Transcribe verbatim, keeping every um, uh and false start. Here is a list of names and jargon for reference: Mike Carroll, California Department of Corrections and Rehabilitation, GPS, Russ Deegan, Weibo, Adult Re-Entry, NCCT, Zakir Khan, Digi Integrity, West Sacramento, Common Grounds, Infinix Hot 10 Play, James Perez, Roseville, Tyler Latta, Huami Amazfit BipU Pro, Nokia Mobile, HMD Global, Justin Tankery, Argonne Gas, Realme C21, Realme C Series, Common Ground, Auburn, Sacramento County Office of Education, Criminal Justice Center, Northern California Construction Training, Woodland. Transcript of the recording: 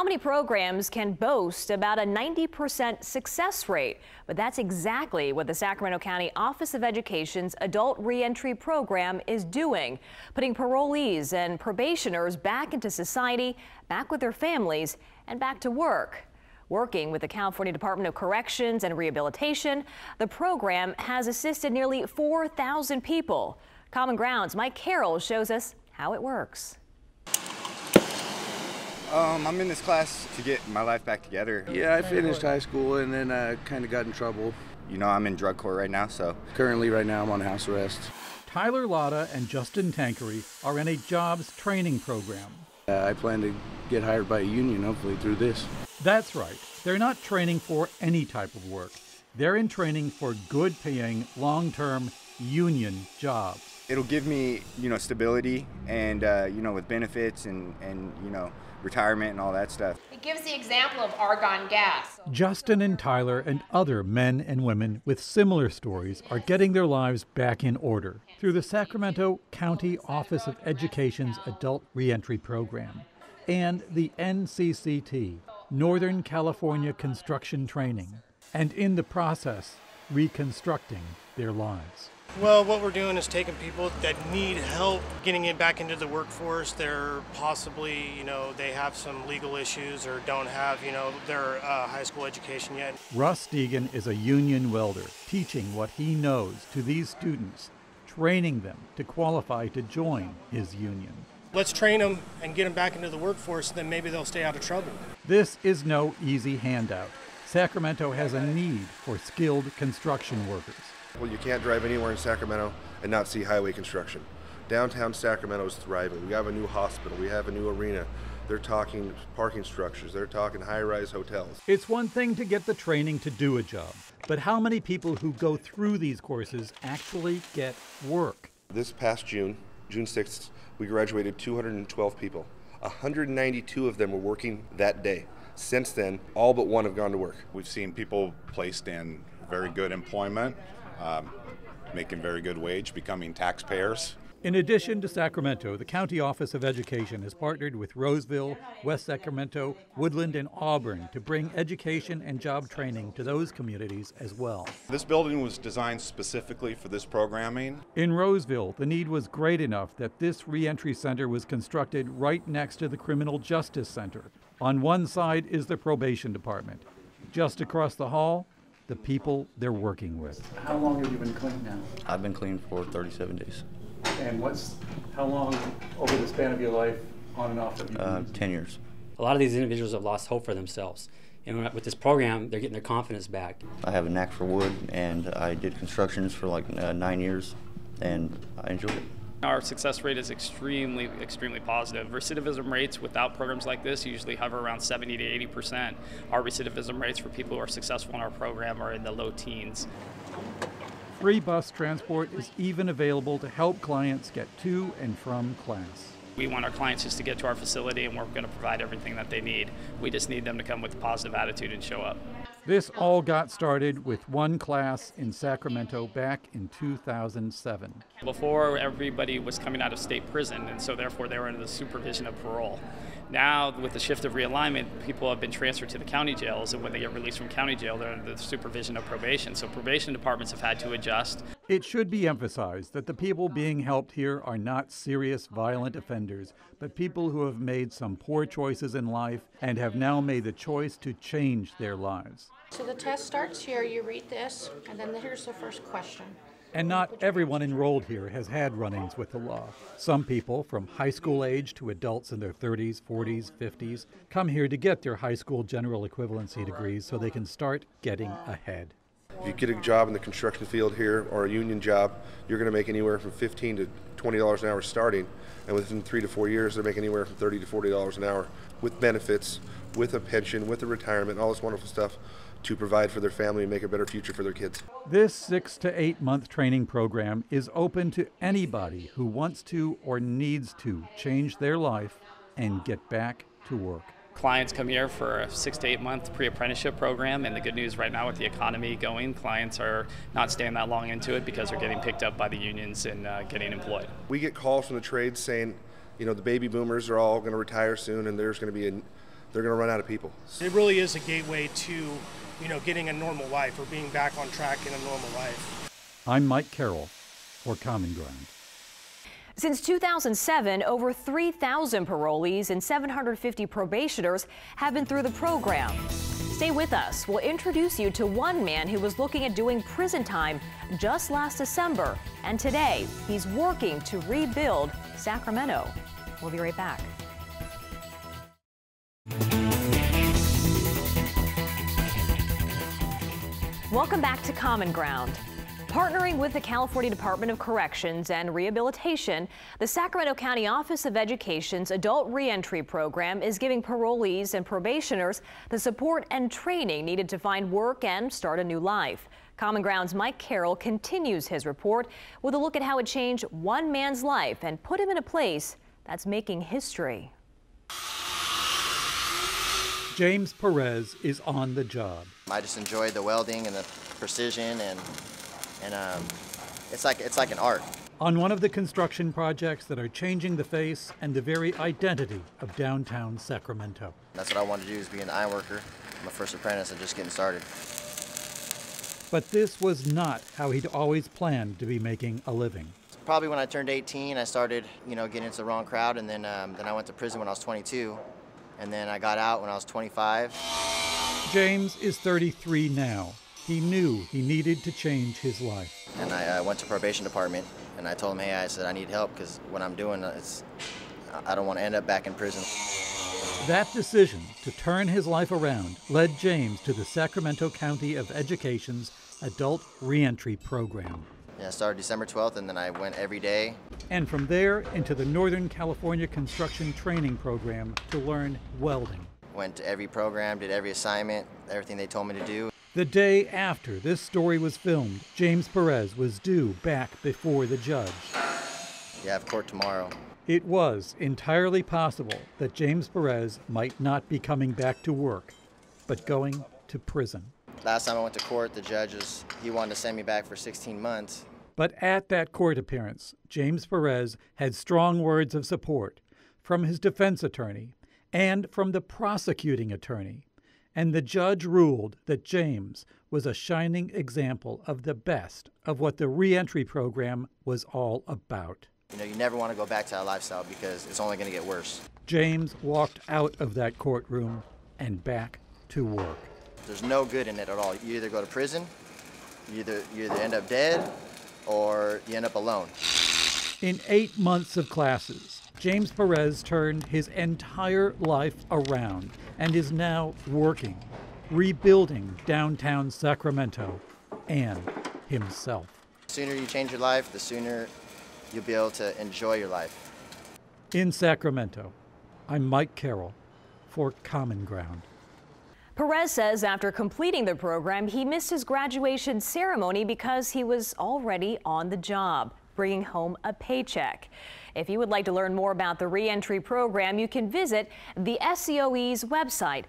How many programs can boast about a ninety percent success rate? But that's exactly what the Sacramento County Office of Education's Adult Reentry Program is doing, putting parolees and probationers back into society, back with their families, and back to work. Working with the California Department of Corrections and Rehabilitation, the program has assisted nearly four thousand people. Common Grounds' Mike Carroll shows us how it works. Um, I'm in this class to get my life back together. Yeah, I finished high school and then I uh, kind of got in trouble. You know, I'm in drug court right now, so. Currently right now I'm on house arrest. Tyler Latta and Justin Tankery are in a jobs training program. Uh, I plan to get hired by a union, hopefully, through this. That's right. They're not training for any type of work. They're in training for good paying, long-term union jobs. It'll give me, you know, stability and, uh, you know, with benefits and, and, you know, retirement and all that stuff. It gives the example of Argonne Gas. Justin and Tyler and other men and women with similar stories are getting their lives back in order through the Sacramento County Office of Education's Adult Reentry Program and the N C C T, Northern California Construction Training, and in the process, reconstructing their lives. Well, what we're doing is taking people that need help getting it back into the workforce. They're possibly, you know, they have some legal issues or don't have, you know, their uh, high school education yet. Russ Deegan is a union welder, teaching what he knows to these students, training them to qualify to join his union. Let's train them and get them back into the workforce, then maybe they'll stay out of trouble. This is no easy handout. Sacramento has a need for skilled construction workers. Well, you can't drive anywhere in Sacramento and not see highway construction. Downtown Sacramento is thriving. We have a new hospital. We have a new arena. They're talking parking structures. They're talking high-rise hotels. It's one thing to get the training to do a job, but how many people who go through these courses actually get work? This past June, June sixth, we graduated two hundred twelve people. one hundred ninety-two of them were working that day. Since then, all but one have gone to work. We've seen people placed in very good employment, Um, making very good wage, becoming taxpayers. In addition to Sacramento, the County Office of Education has partnered with Roseville, West Sacramento, Woodland, and Auburn to bring education and job training to those communities as well. This building was designed specifically for this programming. In Roseville, the need was great enough that this reentry center was constructed right next to the Criminal Justice Center. On one side is the probation department. Just across the hall, the people they're working with. How long have you been clean now? I've been clean for thirty-seven days. And what's, how long over the span of your life, on and off, have you been uh, ten years. A lot of these individuals have lost hope for themselves. And with this program, they're getting their confidence back. I have a knack for wood, and I did constructions for like uh, nine years, and I enjoyed it. Our success rate is extremely, extremely positive. Recidivism rates without programs like this usually hover around seventy to eighty percent. Our recidivism rates for people who are successful in our program are in the low teens. Free bus transport is even available to help clients get to and from class. We want our clients just to get to our facility, and we're going to provide everything that they need. We just need them to come with a positive attitude and show up. This all got started with one class in Sacramento back in two thousand seven. Before, everybody was coming out of state prison, and so therefore they were under the supervision of parole. Now, with the shift of realignment, people have been transferred to the county jails, and when they get released from county jail, they're under the supervision of probation, so probation departments have had to adjust. It should be emphasized that the people being helped here are not serious violent offenders, but people who have made some poor choices in life and have now made the choice to change their lives. So the test starts here, you read this, and then here's the first question. And not everyone enrolled here has had run-ins with the law. Some people, from high school age to adults in their thirties, forties, fifties, come here to get their high school general equivalency degrees so they can start getting ahead. If you get a job in the construction field here or a union job, you're going to make anywhere from fifteen to twenty dollars an hour starting, and within three to four years, they'll make anywhere from thirty to forty dollars an hour with benefits, with a pension, with a retirement, all this wonderful stuff to provide for their family and make a better future for their kids. This six to eight month training program is open to anybody who wants to or needs to change their life and get back to work. Clients come here for a six to eight month pre-apprenticeship program, and the good news right now with the economy going, clients are not staying that long into it because they're getting picked up by the unions and uh, getting employed. We get calls from the trades saying, you know, the baby boomers are all going to retire soon and there's going to be a they're going to run out of people. It really is a gateway to, you know, getting a normal life or being back on track in a normal life. I'm Mike Carroll for Common Ground. Since two thousand seven, over three thousand parolees and seven hundred fifty probationers have been through the program. Stay with us. We'll introduce you to one man who was looking at doing prison time just last December, and today he's working to rebuild Sacramento. We'll be right back. Welcome back to Common Ground. Partnering with the California Department of Corrections and Rehabilitation, the Sacramento County Office of Education's Adult Reentry Program is giving parolees and probationers the support and training needed to find work and start a new life. Common Ground's Mike Carroll continues his report with a look at how it changed one man's life and put him in a place that's making history. James Perez is on the job. I just enjoyed the welding and the precision, and and um, it's like it's like an art. On one of the construction projects that are changing the face and the very identity of downtown Sacramento. That's what I wanted to do, is be an iron worker. I'm a first apprentice and just getting started. But this was not how he'd always planned to be making a living. Probably when I turned eighteen, I started, you know, getting into the wrong crowd, and then um, then I went to prison when I was twenty-two, and then I got out when I was twenty-five. James is thirty-three now. He knew he needed to change his life. And I uh, went to probation department, and I told him, hey, I said, I need help, because what I'm doing, it's, I don't want to end up back in prison. That decision to turn his life around led James to the Sacramento County of Education's Adult Reentry Program. Yeah, I started December twelfth, and then I went every day. And from there into the Northern California Construction Training Program to learn welding. Went to every program, did every assignment, everything they told me to do. The day after this story was filmed, James Perez was due back before the judge. Yeah, I have court tomorrow. It was entirely possible that James Perez might not be coming back to work, but going to prison. Last time I went to court, the judge was, he wanted to send me back for sixteen months. But at that court appearance, James Perez had strong words of support from his defense attorney and from the prosecuting attorney. And the judge ruled that James was a shining example of the best of what the reentry program was all about. You know, you never want to go back to that lifestyle because it's only going to get worse. James walked out of that courtroom and back to work. There's no good in it at all. You either go to prison, you either, you either end up dead, or you end up alone. In eight months of classes, James Perez turned his entire life around and is now working, rebuilding downtown Sacramento and himself. The sooner you change your life, the sooner you'll be able to enjoy your life. In Sacramento, I'm Mike Carroll for Common Ground. Perez says after completing the program, he missed his graduation ceremony because he was already on the job, bringing home a paycheck. If you would like to learn more about the reentry program, you can visit the S C O E's website